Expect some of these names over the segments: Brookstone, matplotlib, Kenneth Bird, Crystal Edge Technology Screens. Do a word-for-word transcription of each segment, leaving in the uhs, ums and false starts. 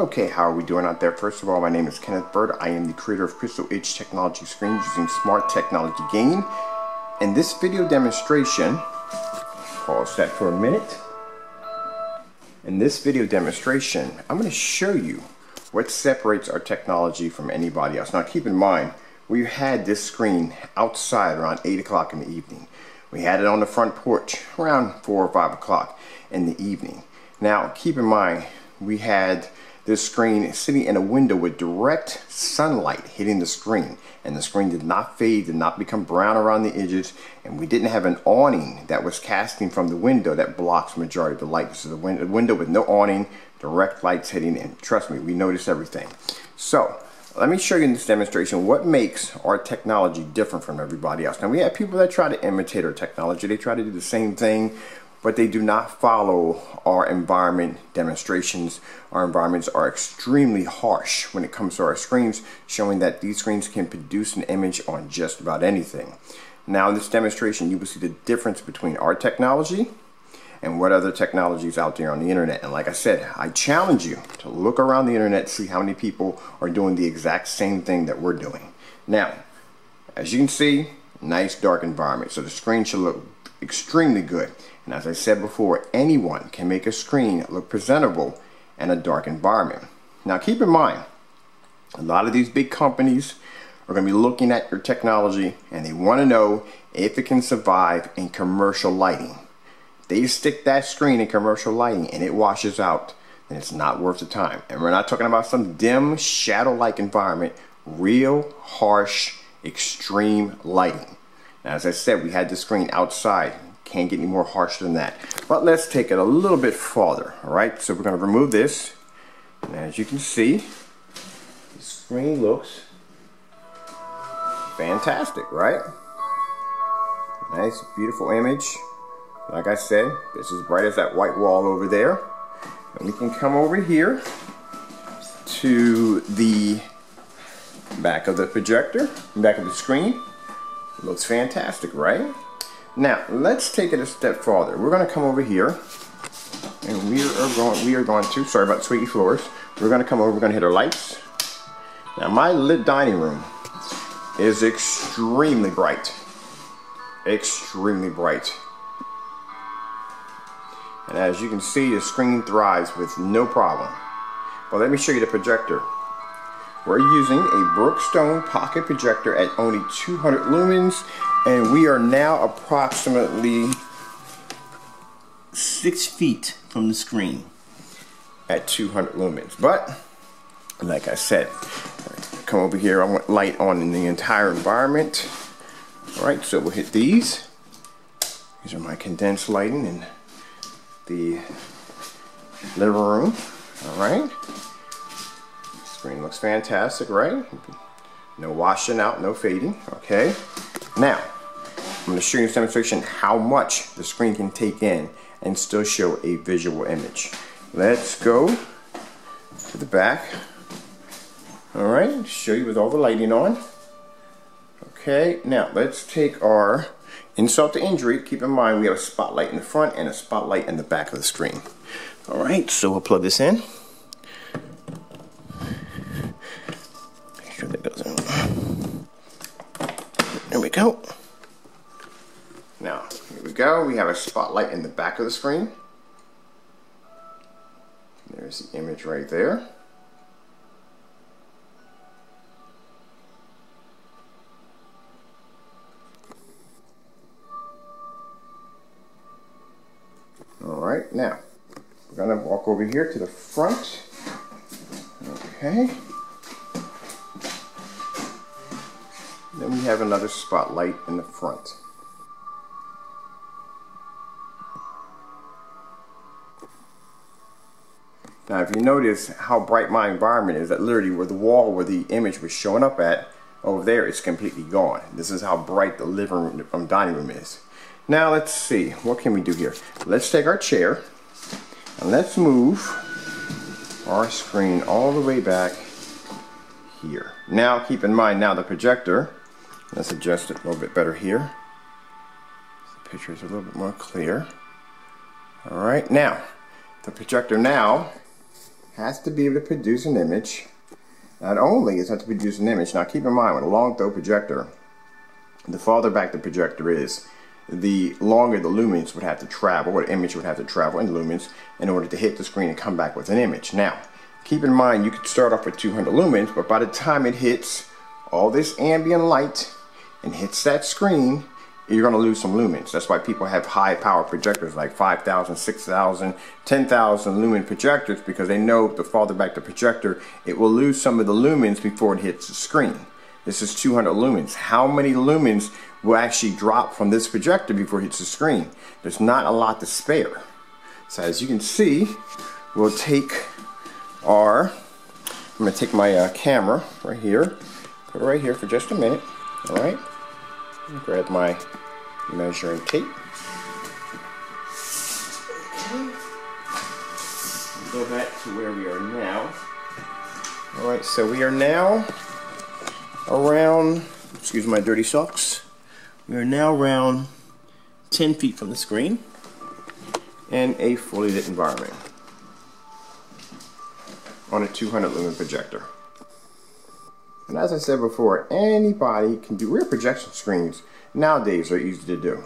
Okay, how are we doing out there? First of all, my name is Kenneth Bird. I am the creator of Crystal Edge Technology Screens using smart technology gain. In this video demonstration, pause that for a minute. In this video demonstration, I'm going to show you what separates our technology from anybody else. Now keep in mind, we had this screen outside around eight o'clock in the evening. We had it on the front porch around four or five o'clock in the evening. Now keep in mind, we had this screen sitting in a window with direct sunlight hitting the screen, and the screen did not fade, did not become brown around the edges, and we didn't have an awning that was casting from the window that blocks the majority of the light. This is a window with no awning, direct lights hitting, and trust me, we notice everything. So let me show you in this demonstration what makes our technology different from everybody else. Now we have people that try to imitate our technology, they try to do the same thing, but they do not follow our environment demonstrations. Our environments are extremely harsh when it comes to our screens, showing that these screens can produce an image on just about anything. Now in this demonstration, you will see the difference between our technology and what other technologies out there on the internet. And like I said, I challenge you to look around the internet, see how many people are doing the exact same thing that we're doing. Now, as you can see, nice dark environment. So the screen should look extremely good. And as I said before, anyone can make a screen look presentable in a dark environment. Now keep in mind, a lot of these big companies are going to be looking at your technology and they want to know if it can survive in commercial lighting. If they stick that screen in commercial lighting and it washes out, then it's not worth the time. And we're not talking about some dim, shadow-like environment, real, harsh, extreme lighting. Now, as I said, we had the screen outside. Can't get any more harsh than that. But let's take it a little bit farther, all right? So we're going to remove this. And as you can see, the screen looks fantastic, right? Nice, beautiful image. Like I said, it's as bright as that white wall over there. And we can come over here to the back of the projector, back of the screen. It looks fantastic, right? Now, let's take it a step farther. We're going to come over here, and we are going, we are going to, sorry about squeaky floors, we're going to come over, we're going to hit our lights. Now, my lit dining room is extremely bright. Extremely bright. And as you can see, the screen thrives with no problem. Well, let me show you the projector. We're using a Brookstone pocket projector at only two hundred lumens, and we are now approximately six feet from the screen at two hundred lumens. But like I said, come over here, I want light on in the entire environment. All right, so we'll hit these. These are my condensed lighting in the living room. All right. Screen looks fantastic, right? No washing out, no fading, okay? Now, I'm going to show you a demonstration how much the screen can take in and still show a visual image. Let's go to the back. All right, show you with all the lighting on. Okay, now let's take our insult to injury. Keep in mind we have a spotlight in the front and a spotlight in the back of the screen. All right, so we'll plug this in. There we go. Now, here we go. We have a spotlight in the back of the screen. There's the image right there. Alright, now, we're going to walk over here to the front. Okay. Then we have another spotlight in the front. Now if you notice how bright my environment is, that literally where the wall where the image was showing up at, over there, it's completely gone. This is how bright the living room from dining room is. Now let's see, what can we do here? Let's take our chair and let's move our screen all the way back here. Now keep in mind, now the projector, let's adjust it a little bit better here. The picture is a little bit more clear. All right, now the projector now has to be able to produce an image. Not only is it to produce an image, now keep in mind with a long throw projector, the farther back the projector is, the longer the lumens would have to travel, or the image would have to travel in lumens in order to hit the screen and come back with an image. Now, keep in mind you could start off with two hundred lumens, but by the time it hits all this ambient light and hits that screen, you're going to lose some lumens. That's why people have high power projectors like five thousand, six thousand, ten thousand lumen projectors, because they know the farther back the projector, it will lose some of the lumens before it hits the screen. This is two hundred lumens. How many lumens will actually drop from this projector before it hits the screen? There's not a lot to spare. So as you can see, we'll take our, I'm going to take my uh, camera right here, put it right here for just a minute, all right? Grab my measuring tape. Go back to where we are now. Alright, so we are now around, excuse my dirty socks, we are now around ten feet from the screen in a fully lit environment on a two hundred lumen projector. And as I said before, anybody can do rear projection screens. Nowadays are easy to do.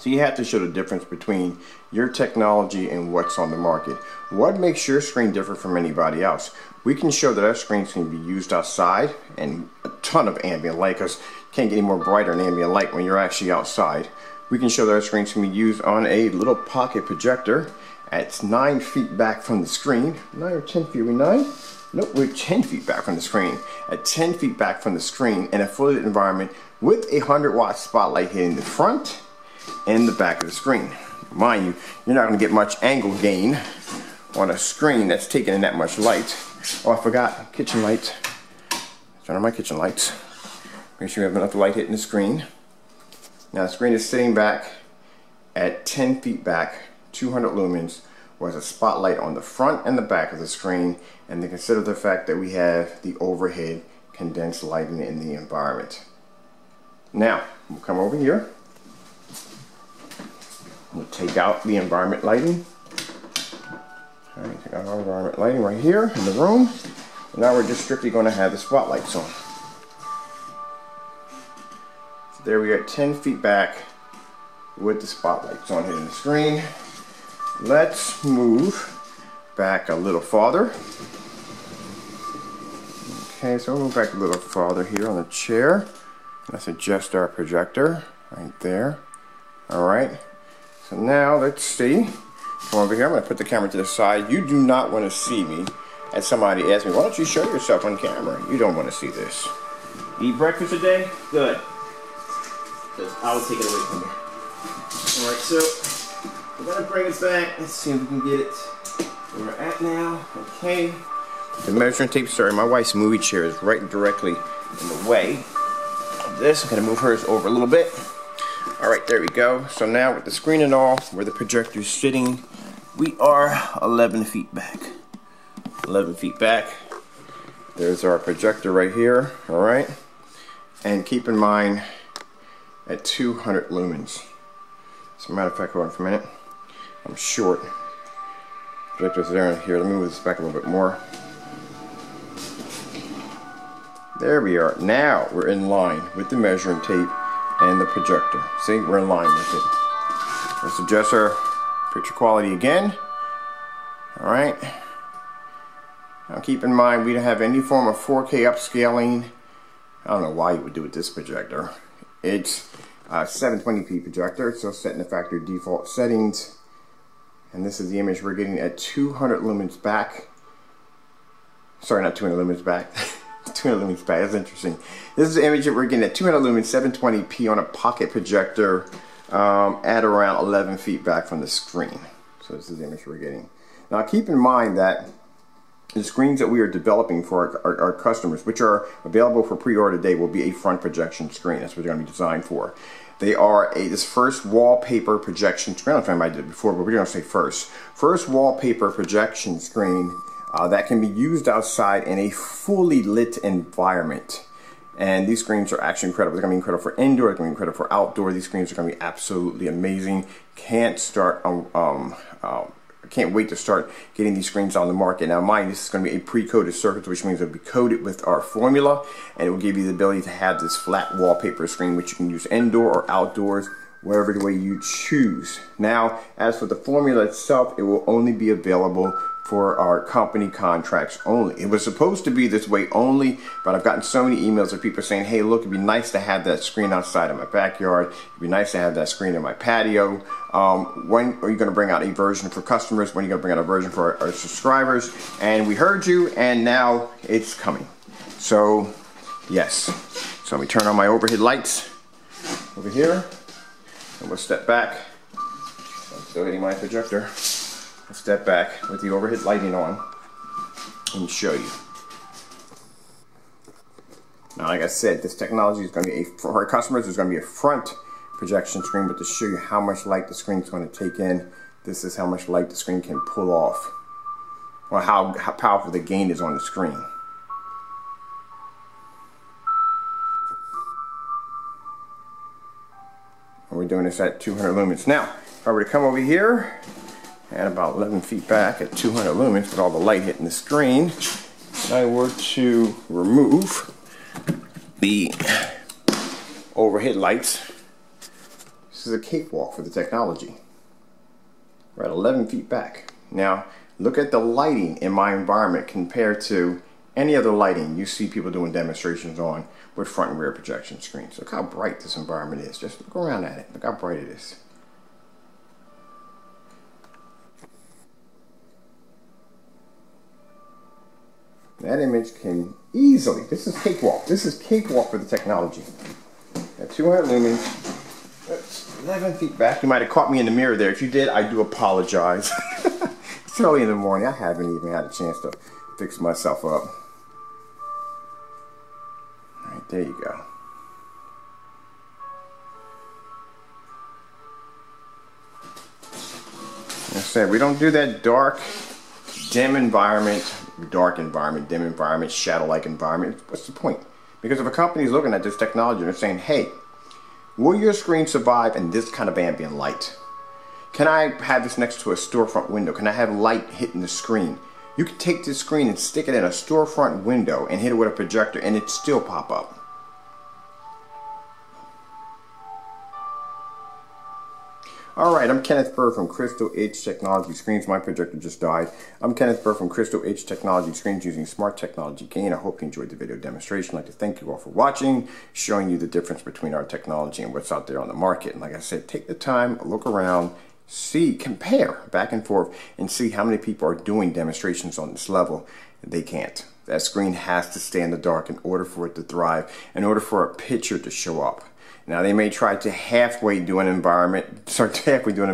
So you have to show the difference between your technology and what's on the market. What makes your screen different from anybody else? We can show that our screens can be used outside and a ton of ambient light, because you can't get any more brighter than ambient light when you're actually outside. We can show that our screens can be used on a little pocket projector. It's nine feet back from the screen. Nine or ten feet, are we nine? Nope, we're ten feet back from the screen. At ten feet back from the screen in a fully lit environment with a one hundred watt spotlight hitting the front and the back of the screen. Mind you, you're not going to get much angle gain on a screen that's taking in that much light. Oh, I forgot, kitchen lights. Turn on my kitchen lights. Make sure you have enough light hitting the screen. Now the screen is sitting back at ten feet back, two hundred lumens, was a spotlight on the front and the back of the screen, and to consider the fact that we have the overhead condensed lighting in the environment. Now, we'll come over here. We'll take out the environment lighting. All right, take out our environment lighting right here in the room. And now we're just strictly going to have the spotlights on. So there we are, ten feet back with the spotlights on hitting the screen. Let's move back a little farther. Okay, so we'll move back a little farther here on the chair. Let's adjust our projector right there. All right, so now let's see. Come over here, I'm gonna put the camera to the side. You do not wanna see me. And somebody asked me, why don't you show yourself on camera? You don't wanna see this. Eat breakfast today? Good. Because I will take it away from you. All right, so we're gonna bring it back. Let's see if we can get it where we're at now. Okay. The measuring tape, sorry, my wife's movie chair is right directly in the way of this. I'm gonna move hers over a little bit. All right, there we go. So now with the screen and all, where the projector is sitting, we are eleven feet back. eleven feet back. There's our projector right here, all right? And keep in mind, at two hundred lumens. As a matter of fact, hold on for a minute. I'm short. Projector's there and here. Let me move this back a little bit more. There we are. Now we're in line with the measuring tape and the projector. See, we're in line with it. Let's adjust our picture quality again. All right. Now keep in mind, we don't have any form of four K upscaling. I don't know why you would do with this projector. It's a seven twenty P projector. It's still set in the factory default settings. And this is the image we're getting at two hundred lumens back. Sorry, not two hundred lumens back. two hundred lumens back, that's interesting. This is the image that we're getting at two hundred lumens, seven twenty P on a pocket projector um, at around eleven feet back from the screen. So this is the image we're getting. Now keep in mind that the screens that we are developing for our, our, our customers, which are available for pre-order today, will be a front projection screen. That's what they're going to be designed for. They are a, this first wallpaper projection screen. I don't know if anybody did it before, but we're going to say first. First wallpaper projection screen uh, that can be used outside in a fully lit environment. And these screens are actually incredible. They're going to be incredible for indoor. They're going to be incredible for outdoor. These screens are going to be absolutely amazing. Can't start um, um, uh, can't wait to start getting these screens on the market. Now mind, this is going to be a pre-coated circuit, which means it'll be coated with our formula, and it will give you the ability to have this flat wallpaper screen, which you can use indoor or outdoors, wherever the way you choose. Now, as for the formula itself, it will only be available for our company contracts only. It was supposed to be this way only, but I've gotten so many emails of people saying, hey, look, it'd be nice to have that screen outside of my backyard. It'd be nice to have that screen in my patio. Um, when are you gonna bring out a version for customers? When are you gonna bring out a version for our, our subscribers? And we heard you, and now it's coming. So, yes. So let me turn on my overhead lights over here. And we'll step back. I'm still hitting my projector. I'll step back with the overhead lighting on and show you. Now, like I said, this technology is going to be a, for our customers, there's going to be a front projection screen, but to show you how much light the screen's going to take in, this is how much light the screen can pull off, or how, how powerful the gain is on the screen. We're doing this at two hundred lumens. Now, if I were to come over here at about eleven feet back at two hundred lumens with all the light hitting the screen, and I were to remove the overhead lights, this is a cakewalk for the technology. We're at eleven feet back. Now, look at the lighting in my environment compared to any other lighting you see people doing demonstrations on with front and rear projection screens. Look how bright this environment is. Just look around at it. Look how bright it is. That image can easily, this is cakewalk. This is cakewalk for the technology. At two hundred lumens, that's eleven feet back. You might have caught me in the mirror there. If you did, I do apologize. It's early in the morning. I haven't even had a chance to fix myself up. There you go. Like I said, we don't do that dark, dim environment, dark environment, dim environment, shadow-like environment. What's the point? Because if a company is looking at this technology, they're saying, hey, will your screen survive in this kind of ambient light? Can I have this next to a storefront window? Can I have light hitting the screen? You can take this screen and stick it in a storefront window and hit it with a projector and it'd still pop up. Alright, I'm Kenneth Bird from Crystal Edge Technology Screens. My projector just died. I'm Kenneth Bird from Crystal Edge Technology Screens, using smart technology gain. I hope you enjoyed the video demonstration. I'd like to thank you all for watching, showing you the difference between our technology and what's out there on the market. And like I said, take the time, look around, see, compare back and forth, and see how many people are doing demonstrations on this level. They can't. That screen has to stay in the dark in order for it to thrive, in order for a picture to show up. Now, they may try to halfway do an environment, start halfway doing